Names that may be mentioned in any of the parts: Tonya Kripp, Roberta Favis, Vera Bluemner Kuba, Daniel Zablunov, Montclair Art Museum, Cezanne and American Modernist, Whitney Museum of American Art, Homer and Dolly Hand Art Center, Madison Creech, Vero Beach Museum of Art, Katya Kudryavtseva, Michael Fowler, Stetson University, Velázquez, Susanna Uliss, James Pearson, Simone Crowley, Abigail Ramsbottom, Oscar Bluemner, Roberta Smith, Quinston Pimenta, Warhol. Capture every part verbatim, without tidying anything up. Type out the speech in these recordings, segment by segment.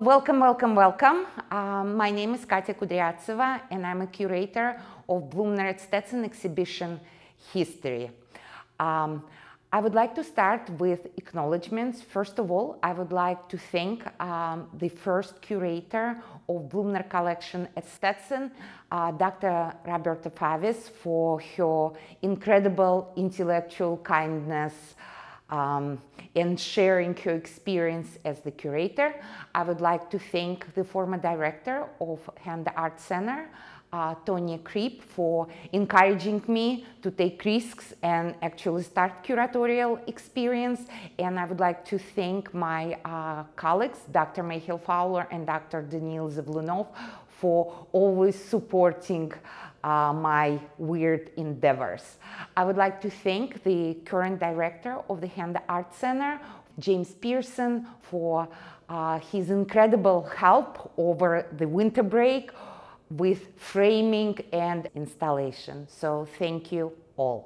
Welcome, welcome, welcome. Um, my name is Katya Kudryavtseva, and I'm a curator of Bluemner at Stetson exhibition history. Um, I would like to start with acknowledgements. First of all, I would like to thank um, the first curator of Bluemner collection at Stetson, uh, Doctor Roberta Favis, for her incredible intellectual kindness um, and sharing her experience as the curator. I would like to thank the former director of Hand Art Center, Uh, Tonya Kripp, for encouraging me to take risks and actually start curatorial experience. And I would like to thank my uh, colleagues, Doctor Michael Fowler and Doctor Daniel Zablunov, for always supporting uh, my weird endeavors. I would like to thank the current director of the Hand Art Center, James Pearson, for uh, his incredible help over the winter break with framing and installation. So thank you all.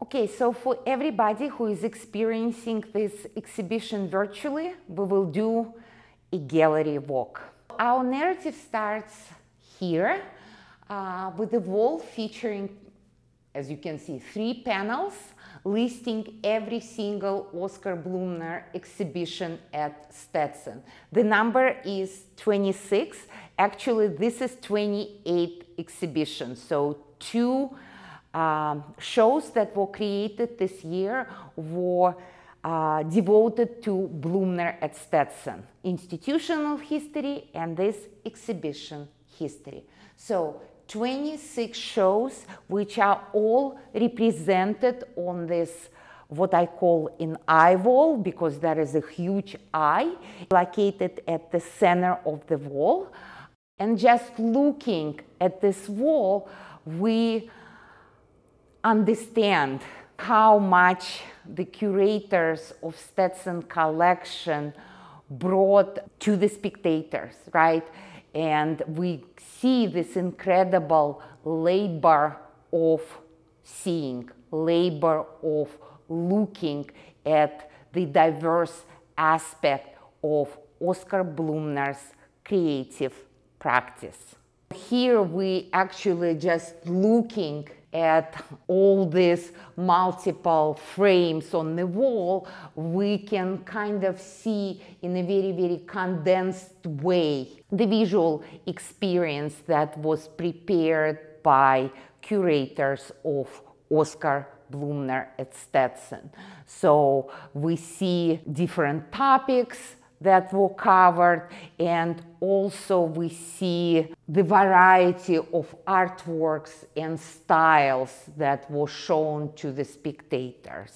Okay, so for everybody who is experiencing this exhibition virtually, we will do a gallery walk. Our narrative starts here uh, with a wall featuring, as you can see, three panels listing every single Oscar Bluemner exhibition at Stetson. The number is twenty-six. Actually, this is twenty-eight exhibitions, so two um, shows that were created this year were uh, devoted to Bluemner at Stetson, institutional history and this exhibition history. So twenty-six shows which are all represented on this, what I call an eye wall, because there is a huge eye located at the center of the wall. And just looking at this wall, we understand how much the curators of Stetson collection brought to the spectators, right? And we see this incredible labor of seeing, labor of looking at the diverse aspect of Oscar Bluemner's creative practice. Here we actually just looking at all these multiple frames on the wall, we can kind of see in a very, very condensed way the visual experience that was prepared by curators of Oscar Bluemner at Stetson. So we see different topics that were covered, and also we see the variety of artworks and styles that were shown to the spectators.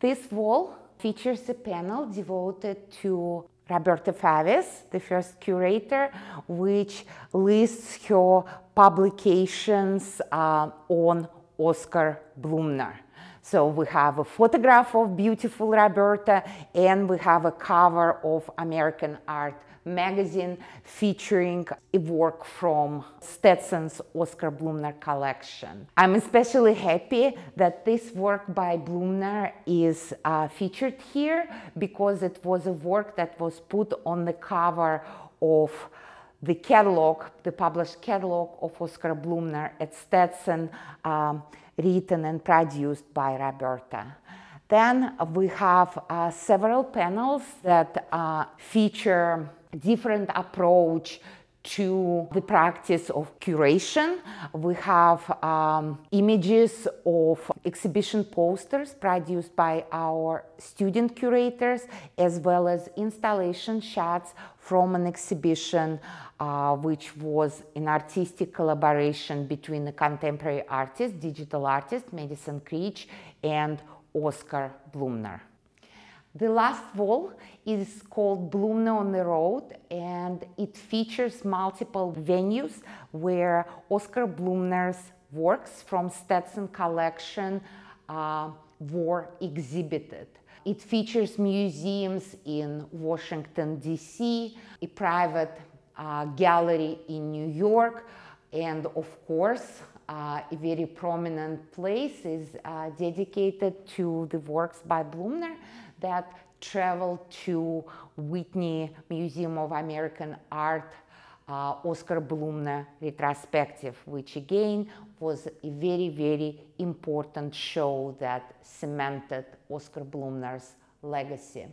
This wall features a panel devoted to Roberta Favis, the first curator, which lists her publications uh, on Oscar Bluemner. So we have a photograph of beautiful Roberta, and we have a cover of American Art magazine featuring a work from Stetson's Oscar Bluemner collection. I'm especially happy that this work by Bluemner is uh, featured here, because it was a work that was put on the cover of the catalog, the published catalog of Oscar Bluemner at Stetson, um, written and produced by Roberta. Then we have uh, several panels that uh, feature different approach to the practice of curation. We have um, images of exhibition posters produced by our student curators, as well as installation shots from an exhibition uh, which was an artistic collaboration between a contemporary artist, digital artist, Madison Creech, and Oscar Bluemner. The last wall is called Bluemner on the Road, and it features multiple venues where Oscar Bluemner's works from Stetson collection uh, were exhibited. It features museums in Washington, D C, a private uh, gallery in New York, and of course, Uh, a very prominent place is uh, dedicated to the works by Bluemner that traveled to Whitney Museum of American Art uh, Oscar Bluemner retrospective, which again was a very, very important show that cemented Oscar Bluemner's legacy.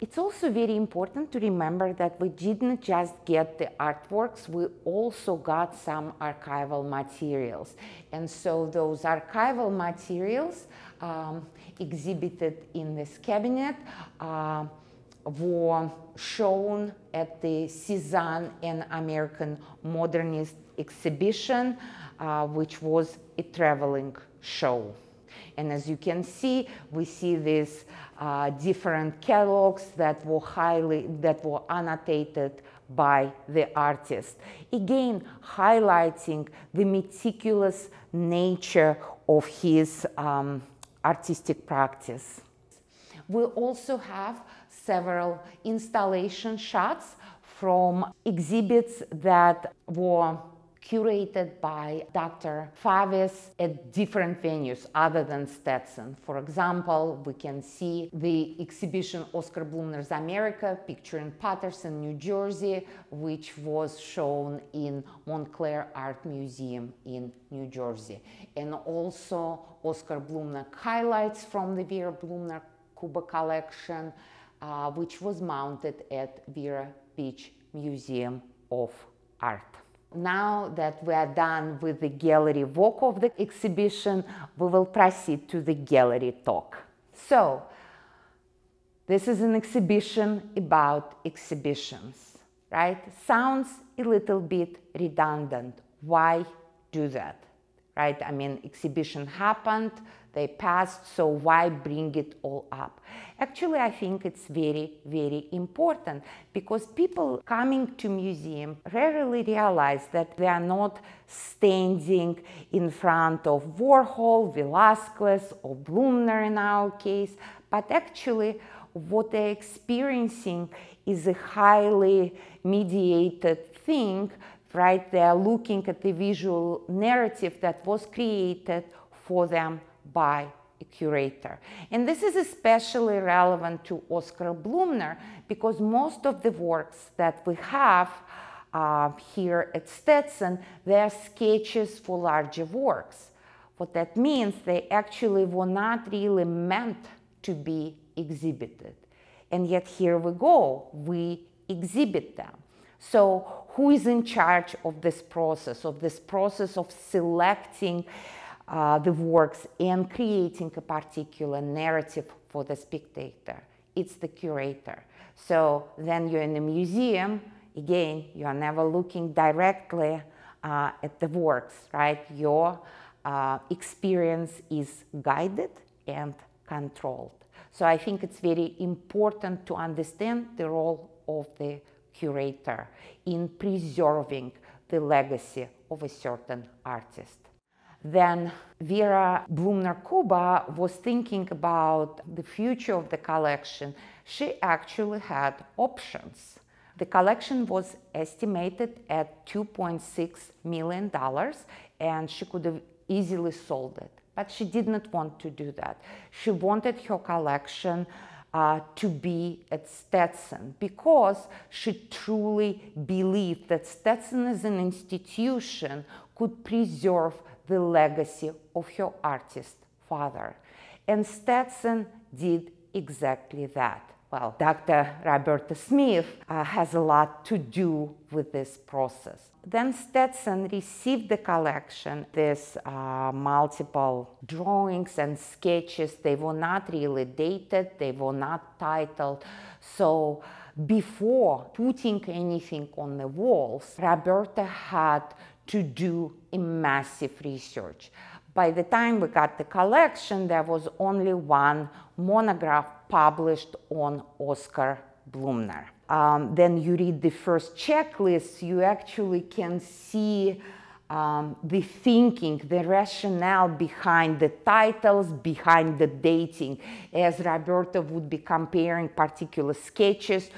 It's also very important to remember that we didn't just get the artworks, we also got some archival materials. And so those archival materials um, exhibited in this cabinet uh, were shown at the Cezanne and American Modernist exhibition, uh, which was a traveling show. And as you can see, we see these uh, different catalogs that were highly, that were annotated by the artist. Again, highlighting the meticulous nature of his um, artistic practice. We also have several installation shots from exhibits that were curated by Doctor Favis at different venues other than Stetson. For example, we can see the exhibition Oscar Bluemner's America, picture in Paterson, New Jersey, which was shown in Montclair Art Museum in New Jersey. And also Oscar Bluemner highlights from the Vera Bluemner Kuba collection, uh, which was mounted at Vero Beach Museum of Art. Now that we are done with the gallery walk of the exhibition, we will proceed to the gallery talk. So, this is an exhibition about exhibitions, right? Sounds a little bit redundant. Why do that, right? I mean, exhibition happened, they passed, so why bring it all up? Actually, I think it's very, very important because people coming to museum rarely realize that they are not standing in front of Warhol, Velázquez, or Bluemner in our case, but actually what they're experiencing is a highly mediated thing, right? They are looking at the visual narrative that was created for them by a curator. And this is especially relevant to Oscar Bluemner because most of the works that we have uh, here at Stetson, they are sketches for larger works. What that means, they actually were not really meant to be exhibited. And yet here we go, we exhibit them. So who is in charge of this process, of this process of selecting Uh, the works and creating a particular narrative for the spectator? It's the curator. So then you're in a museum, again, you are never looking directly uh, at the works, right? Your uh, experience is guided and controlled. So I think it's very important to understand the role of the curator in preserving the legacy of a certain artist. Then Vera Bluemner Kuba was thinking about the future of the collection. She actually had options. The collection was estimated at two point six million dollars and she could have easily sold it, but she did not want to do that. She wanted her collection Uh, to be at Stetson because she truly believed that Stetson as an institution could preserve the legacy of her artist father. And Stetson did exactly that. Well, Doctor Roberta Smith uh, has a lot to do with this process. Then Stetson received the collection, these uh, multiple drawings and sketches. They were not really dated, they were not titled. So before putting anything on the walls, Roberta had to do a massive research. By the time we got the collection, there was only one monograph published on Oscar Bluemner. Um, then you read the first checklist, you actually can see um, the thinking, the rationale behind the titles, behind the dating, as Roberta would be comparing particular sketches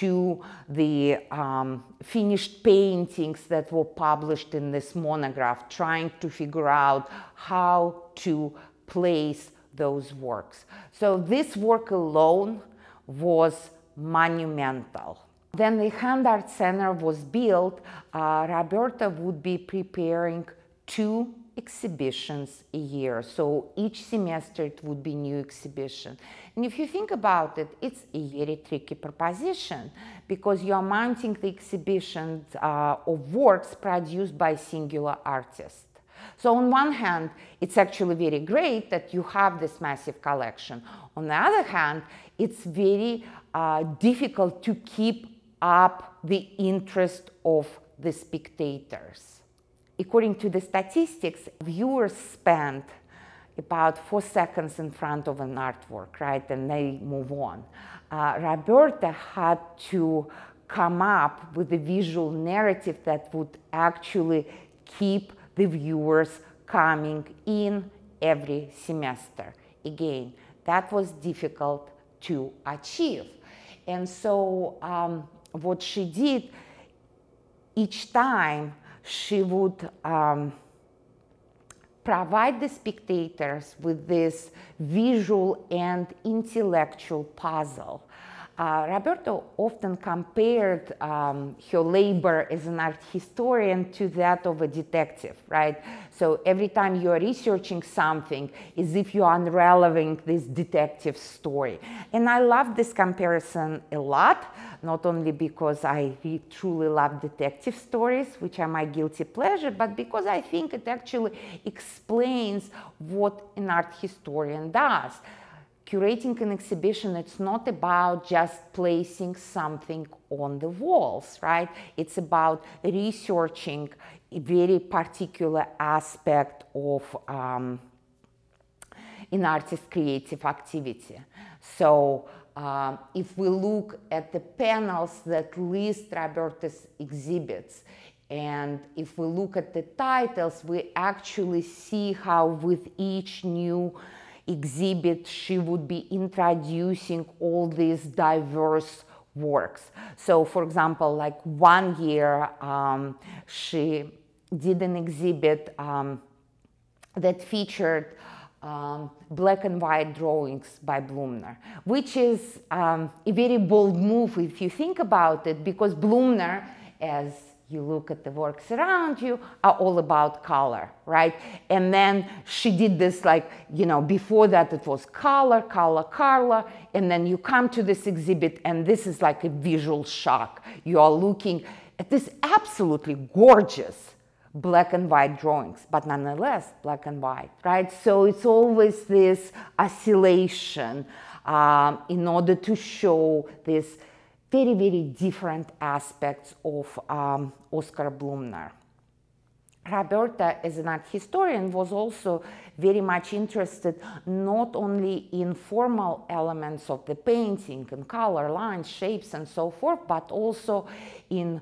to the um, finished paintings that were published in this monograph, trying to figure out how to place those works. So this work alone was monumental. When the Hand Art Center was built, uh, Roberta would be preparing two exhibitions a year. So each semester it would be new exhibition. And if you think about it, it's a very tricky proposition because you're mounting the exhibitions uh, of works produced by singular artists. So on one hand, it's actually very great that you have this massive collection. On the other hand, it's very uh, difficult to keep up the interest of the spectators. According to the statistics, viewers spend about four seconds in front of an artwork, right? And they move on. Uh, Roberta had to come up with a visual narrative that would actually keep the viewers coming in every semester. Again, that was difficult to achieve. And so um, what she did, each time she would um, provide the spectators with this visual and intellectual puzzle. Uh, Roberta often compared um, her labor as an art historian to that of a detective, right? So every time you are researching something, as if you are unraveling this detective story. And I love this comparison a lot, not only because I truly love detective stories, which are my guilty pleasure, but because I think it actually explains what an art historian does. Curating an exhibition, it's not about just placing something on the walls, right? It's about researching a very particular aspect of um, an artist's creative activity. So um, if we look at the panels that list Roberta's exhibits, and if we look at the titles, we actually see how with each new exhibit, she would be introducing all these diverse works. So, for example, like one year, um, she did an exhibit um, that featured um, black and white drawings by Bluemner, which is um, a very bold move if you think about it, because Bluemner, as you look at the works around you, are all about color, right? And then she did this, like, you know, before that it was color, color, color, and then you come to this exhibit and this is like a visual shock. You are looking at this absolutely gorgeous black and white drawings, but nonetheless black and white, right? So it's always this oscillation um, in order to show this very, very different aspects of um, Oscar Bluemner. Roberta, as an art historian, was also very much interested not only in formal elements of the painting and color, lines, shapes, and so forth, but also in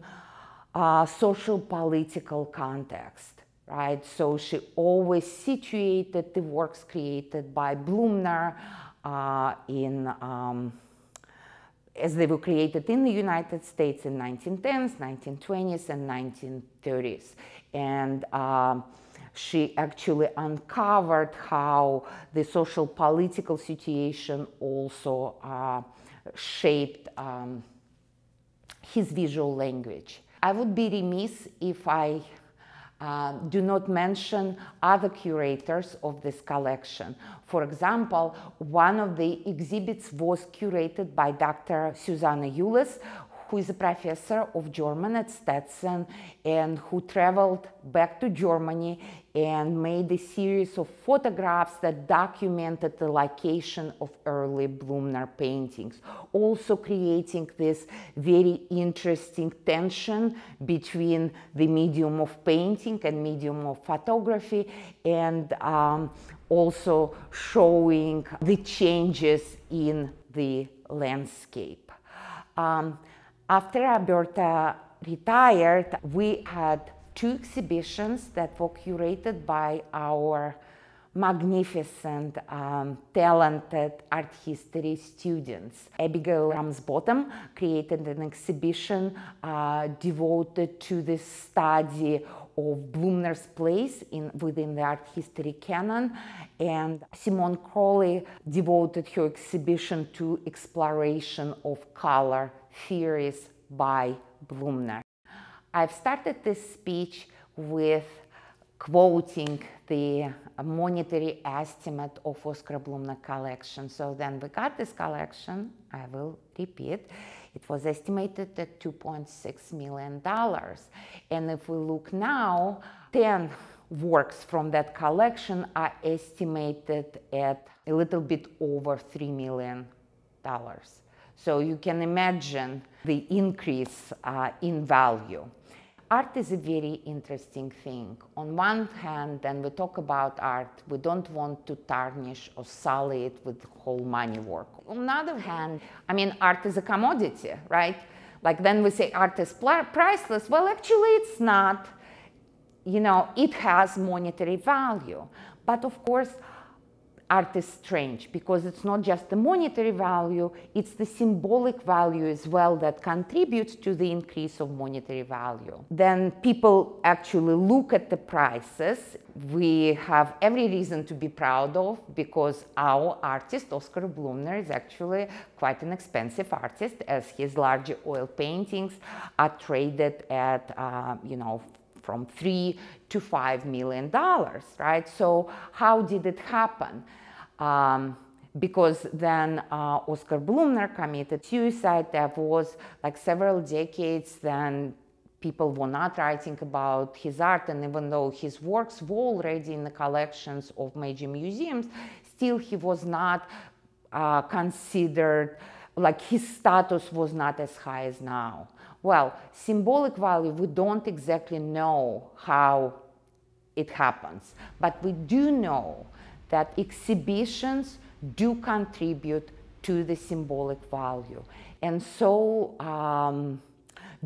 uh, social political context, right? So she always situated the works created by Bluemner uh, in um, as they were created in the United States in nineteen tens, nineteen twenties, and nineteen thirties. And um, she actually uncovered how the social political situation also uh, shaped um, his visual language. I would be remiss if I Uh, do not mention other curators of this collection. For example, one of the exhibits was curated by Doctor Susanna Uliss, who is a professor of German at Stetson and who traveled back to Germany and made a series of photographs that documented the location of early Bluemner paintings, also creating this very interesting tension between the medium of painting and medium of photography, and um, also showing the changes in the landscape. Um, after Roberta retired, we had two exhibitions that were curated by our magnificent, um, talented art history students. Abigail Ramsbottom created an exhibition uh, devoted to the study of Bluemner's place in, within the art history canon, and Simone Crowley devoted her exhibition to exploration of color theories by Bluemner. I've started this speech with quoting the monetary estimate of Oscar Bluemner collection. So then we got this collection, I will repeat, it was estimated at two point six million dollars. And if we look now, ten works from that collection are estimated at a little bit over three million dollars. So you can imagine the increase uh, in value. Art is a very interesting thing. On one hand, when we talk about art, we don't want to tarnish or sully it with whole money work. On the other hand, I mean, art is a commodity, right? Like then we say art is priceless. Well, actually it's not. You know, it has monetary value. But of course, art is strange because it's not just the monetary value, it's the symbolic value as well that contributes to the increase of monetary value. Then people actually look at the prices. We have every reason to be proud of because our artist, Oscar Bluemner, is actually quite an expensive artist, as his large oil paintings are traded at, uh, you know, from three to five million dollars, right? So how did it happen? Um, because then uh, Oscar Bluemner committed suicide. There was like several decades then people were not writing about his art, and even though his works were already in the collections of major museums, still he was not uh, considered, like his status was not as high as now. Well, symbolic value, we don't exactly know how it happens, but we do know that exhibitions do contribute to the symbolic value. And so um,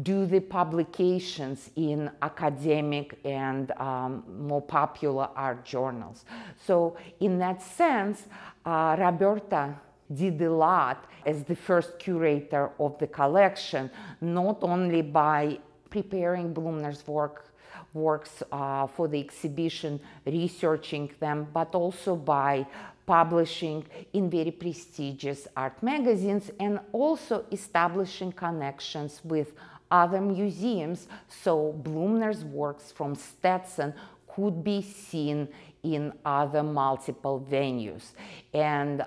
do the publications in academic and um, more popular art journals. So in that sense, uh, Roberta did a lot as the first curator of the collection, not only by preparing Bluemner's work, works uh, for the exhibition, researching them, but also by publishing in very prestigious art magazines and also establishing connections with other museums, so Bluemner's works from Stetson could be seen in other multiple venues. And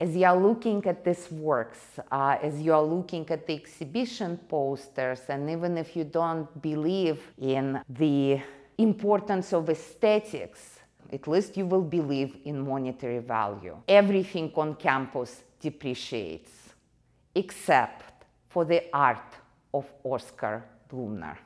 as you are looking at these works, uh, as you are looking at the exhibition posters, and even if you don't believe in the importance of aesthetics, at least you will believe in monetary value. Everything on campus depreciates, except for the art of Oscar Bluemner.